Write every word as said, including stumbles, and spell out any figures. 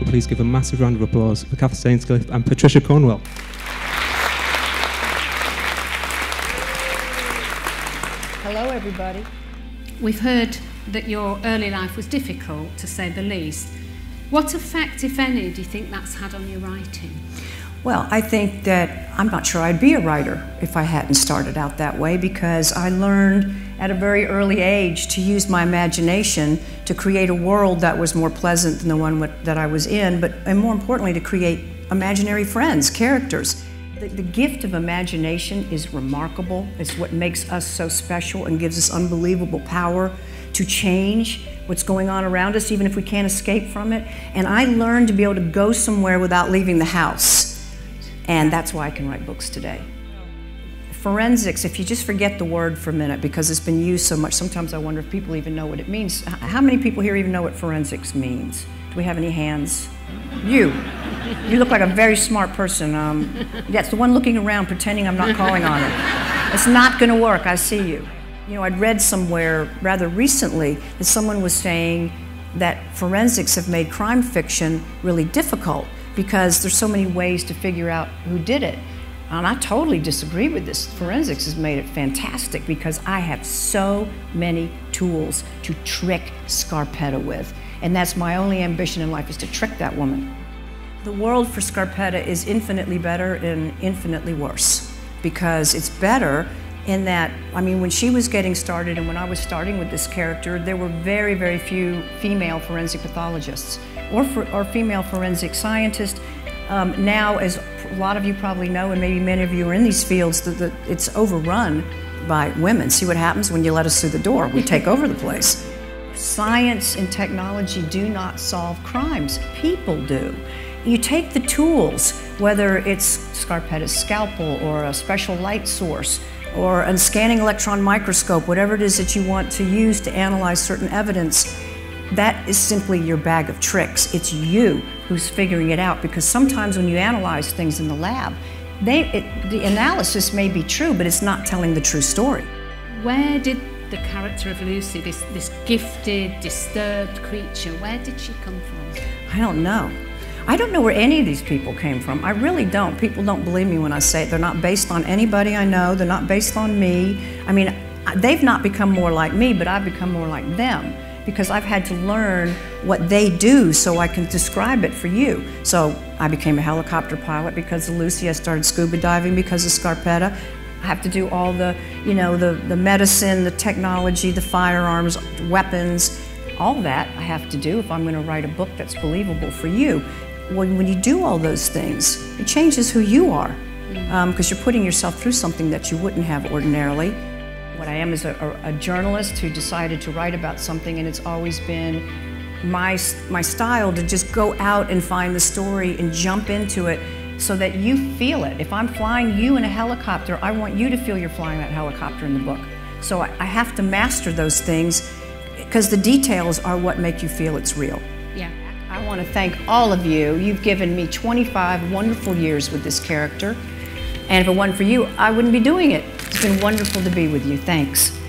but please give a massive round of applause for Catharine Sainscliffe and Patricia Cornwell. Hello, everybody. We've heard that your early life was difficult, to say the least. What effect, if any, do you think that's had on your writing? Well, I think that I'm not sure I'd be a writer if I hadn't started out that way, because I learned at a very early age to use my imagination to create a world that was more pleasant than the one that I was in, but and more importantly, to create imaginary friends, characters. The, the gift of imagination is remarkable. It's what makes us so special and gives us unbelievable power to change what's going on around us, even if we can't escape from it. And I learned to be able to go somewhere without leaving the house. And that's why I can write books today. Forensics, if you just forget the word for a minute, because it's been used so much, sometimes I wonder if people even know what it means. How many people here even know what forensics means? Do we have any hands? You. You look like a very smart person. Um, that's the one looking around pretending I'm not calling on it. It's not going to work. I see you. You know, I'd read somewhere rather recently that someone was saying that forensics have made crime fiction really difficult because there's so many ways to figure out who did it. And I totally disagree with this. Forensics has made it fantastic because I have so many tools to trick Scarpetta with. And that's my only ambition in life, is to trick that woman. The world for Scarpetta is infinitely better and infinitely worse, because it's better in that, I mean, when she was getting started and when I was starting with this character, there were very, very few female forensic pathologists or, for, or female forensic scientists. Um, now, as a lot of you probably know, and maybe many of you are in these fields, the, the, it's overrun by women. See what happens when you let us through the door. We take over the place. Science and technology do not solve crimes. People do. You take the tools, whether it's Scarpetta's scalpel or a special light source, or a scanning electron microscope, whatever it is that you want to use to analyze certain evidence, that is simply your bag of tricks. It's you who's figuring it out, because sometimes when you analyze things in the lab, they, it, the analysis may be true, but it's not telling the true story. Where did the character of Lucy, this, this gifted, disturbed creature, where did she come from? I don't know. I don't know where any of these people came from. I really don't. People don't believe me when I say it. They're not based on anybody I know. They're not based on me. I mean, they've not become more like me, but I've become more like them, because I've had to learn what they do so I can describe it for you. So I became a helicopter pilot because of Lucy. I started scuba diving because of Scarpetta. I have to do all the, you know, the, the medicine, the technology, the firearms, weapons, all that I have to do if I'm going to write a book that's believable for you. When, when you do all those things, it changes who you are, because um, you're putting yourself through something that you wouldn't have ordinarily. What I am is a, a journalist who decided to write about something, and it's always been my, my style to just go out and find the story and jump into it so that you feel it. If I'm flying you in a helicopter, I want you to feel you're flying that helicopter in the book. So I, I have to master those things, because the details are what make you feel it's real. Yeah. I want to thank all of you. You've given me twenty-five wonderful years with this character. And if it weren't for you, I wouldn't be doing it. It's been wonderful to be with you. Thanks.